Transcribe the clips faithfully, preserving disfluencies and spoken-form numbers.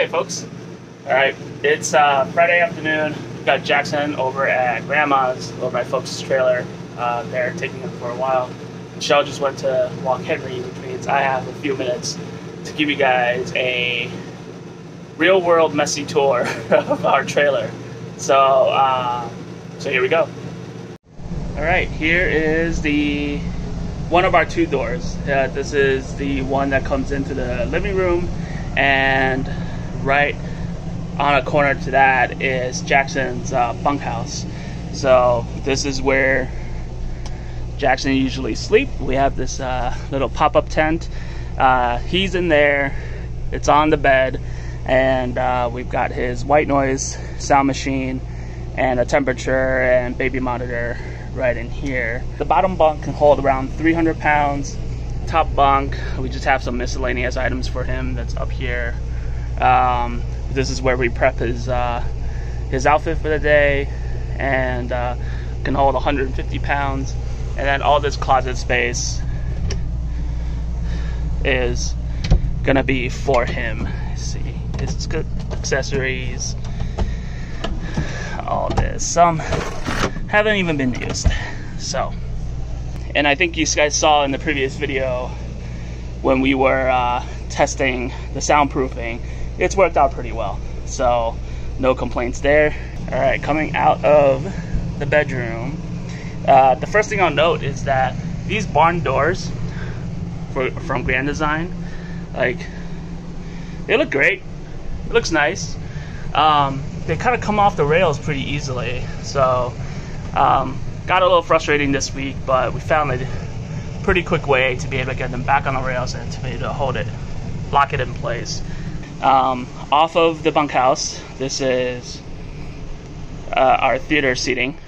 Hey folks, all right, it's uh, Friday afternoon. We've got Jaxon over at Grandma's, over my folks' trailer. Uh, they're taking him for a while. Michelle just went to walk Henry, which means I have a few minutes to give you guys a real-world messy tour of our trailer. So, uh, so here we go. All right, here is the one of our two doors. Uh, this is the one that comes into the living room, and right on a corner to that is Jaxon's uh, bunkhouse. So this is where Jaxon usually sleeps. We have this uh, little pop-up tent. Uh, he's in there, it's on the bed, and uh, we've got his white noise sound machine and a temperature and baby monitor right in here. The bottom bunk can hold around three hundred pounds. Top bunk, we just have some miscellaneous items for him that's up here. Um, this is where we prep his uh, his outfit for the day, and uh, can hold one hundred fifty pounds. And then all this closet space is gonna be for him. Let's see, his good accessories, all this. Some haven't even been used, so. And I think you guys saw in the previous video when we were uh, testing the soundproofing, it's worked out pretty well. So no complaints there. All right, coming out of the bedroom, uh, the first thing I'll note is that these barn doors for, from Grand Design, like, they look great. It looks nice. Um, they kind of come off the rails pretty easily. So, um, got a little frustrating this week, but we found a pretty quick way to be able to get them back on the rails and to be able to hold it, lock it in place. Um, off of the bunkhouse, this is uh, our theater seating,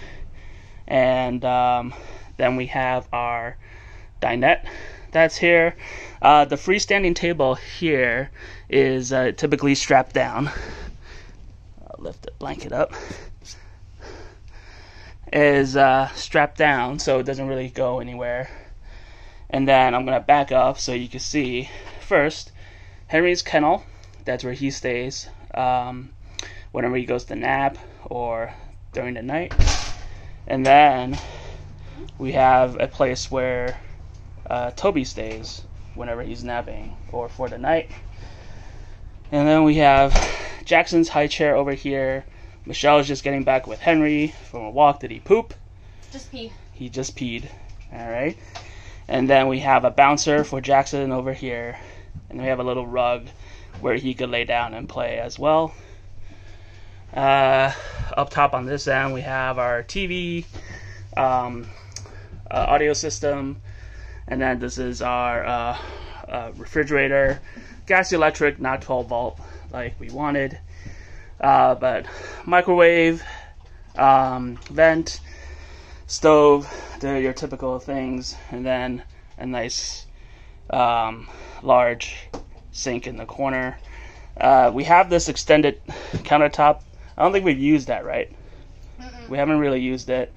and um, then we have our dinette that's here. Uh, the freestanding table here is uh, typically strapped down. I'll lift the blanket up. Is uh, strapped down, so it doesn't really go anywhere. And then I'm gonna back up so you can see first Henry's kennel. That's where he stays um, whenever he goes to nap or during the night. And then we have a place where uh, Toby stays whenever he's napping or for the night. And then we have Jaxon's high chair over here. Michelle's just getting back with Henry from a walk. Did he poop? Just pee. He just peed. All right. And then we have a bouncer for Jaxon over here. And we have a little rug where he could lay down and play as well. Uh, up top on this end, we have our T V, um, uh, audio system. And then this is our uh, uh, refrigerator. Gas electric, not twelve volt like we wanted. Uh, but microwave, um, vent, stove, they're your typical things, and then a nice um, large sink in the corner. Uh, we have this extended countertop. I don't think we've used that, right? Mm-mm. We haven't really used it,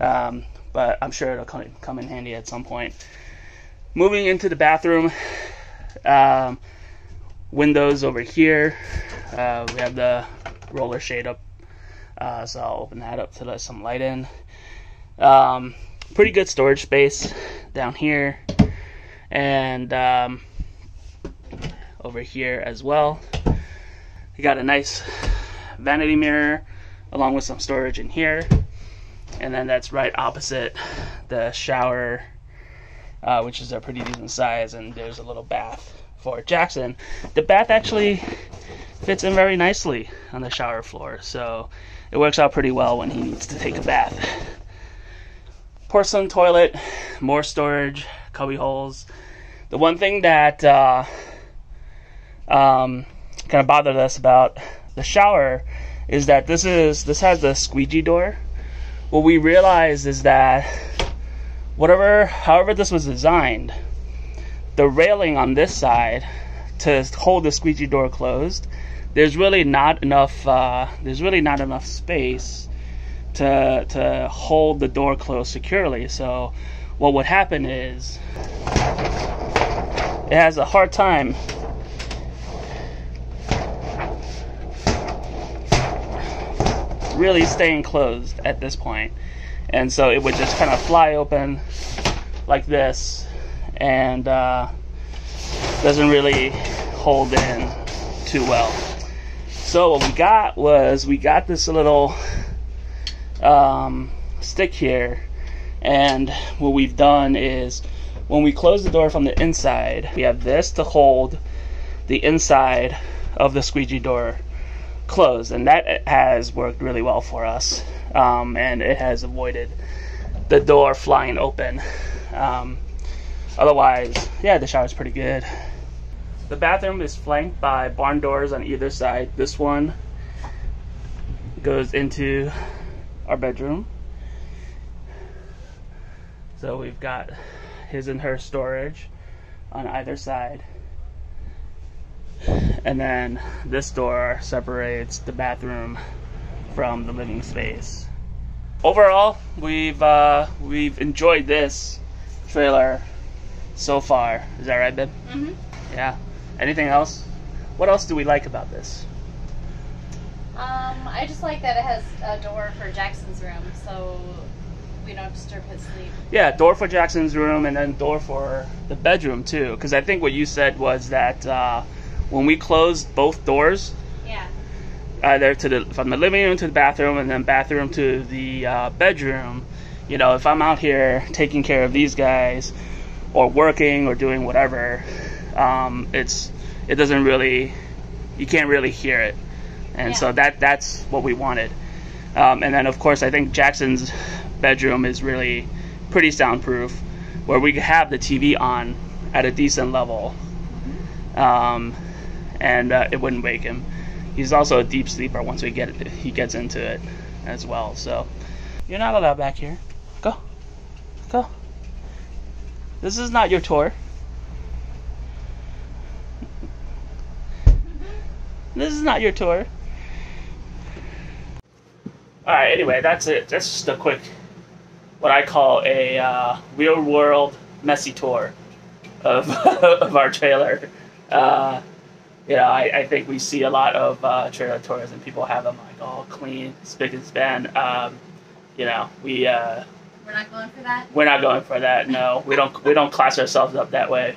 um, but I'm sure it'll come, come in handy at some point. Moving into the bathroom, um, windows over here. Uh, we have the roller shade up, uh, so I'll open that up to let some light in. Um, pretty good storage space down here, and um, over here as well. We got a nice vanity mirror along with some storage in here, and then that's right opposite the shower, uh, which is a pretty decent size, and there's a little bath for Jaxon. The bath actually fits in very nicely on the shower floor, so it works out pretty well when he needs to take a bath. Porcelain toilet, more storage, cubby holes. The one thing that uh, um, kind of bothered us about the shower is that this is this has the squeegee door. What we realized is that whatever, however this was designed, the railing on this side to hold the squeegee door closed, there's really not enough uh, there's really not enough space to to hold the door closed securely. So what would happen is it has a hard time really staying closed at this point. And so it would just kind of fly open like this, and uh, doesn't really hold in too well. So what we got was, we got this little um, stick here, and what we've done is, when we close the door from the inside, we have this to hold the inside of the squeegee door closed, and that has worked really well for us, um, and it has avoided the door flying open. Um, otherwise, yeah, the shower's pretty good. The bathroom is flanked by barn doors on either side. This one goes into our bedroom. So we've got his and her storage on either side. And then this door separates the bathroom from the living space. Overall, we've uh, we've enjoyed this trailer so far. Is that right, babe? Mm-hmm. Yeah. Anything else? What else do we like about this? Um, I just like that it has a door for Jaxon's room, so we don't disturb his sleep. Yeah, door for Jaxon's room, and then door for the bedroom too. Because I think what you said was that uh, when we closed both doors, yeah, either to the from the living room to the bathroom, and then bathroom to the uh, bedroom. You know, if I'm out here taking care of these guys, or working, or doing whatever. Um, it's it doesn't really, you can't really hear it, and yeah. So that that's what we wanted. Um, and then of course I think Jaxon's bedroom is really pretty soundproof, where we have the T V on at a decent level, um, and uh, it wouldn't wake him. He's also a deep sleeper once we get it, he gets into it as well. So you're not allowed back here. Go, go. This is not your tour. This is not your tour. Alright, anyway, that's it. That's just a quick, what I call a uh, real-world messy tour of, of our trailer. Uh, you know, I, I think we see a lot of uh, trailer tours, and people have them like all clean, spick and span. Um, you know, we uh, we're not going for that. We're not going for that. No, we don't. We don't class ourselves up that way.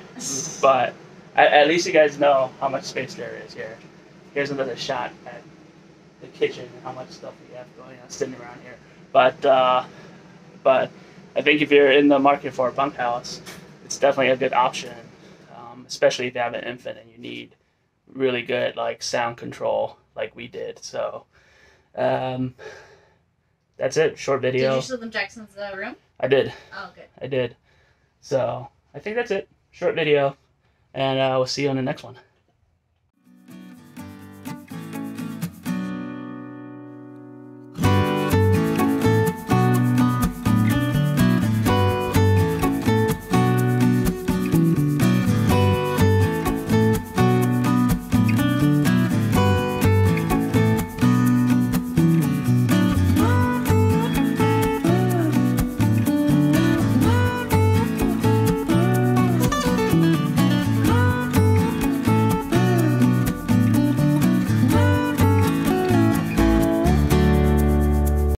But at, at least you guys know how much space there is here. Here's another shot at the kitchen and how much stuff we have going on sitting around here. But uh, but I think if you're in the market for a bunkhouse, it's definitely a good option, um, especially if you have an infant and you need really good like sound control like we did. So um, that's it. Short video. Did you show them Jackson's uh, room? I did. Oh, good. I did. So I think that's it. Short video, and uh, we'll see you on the next one.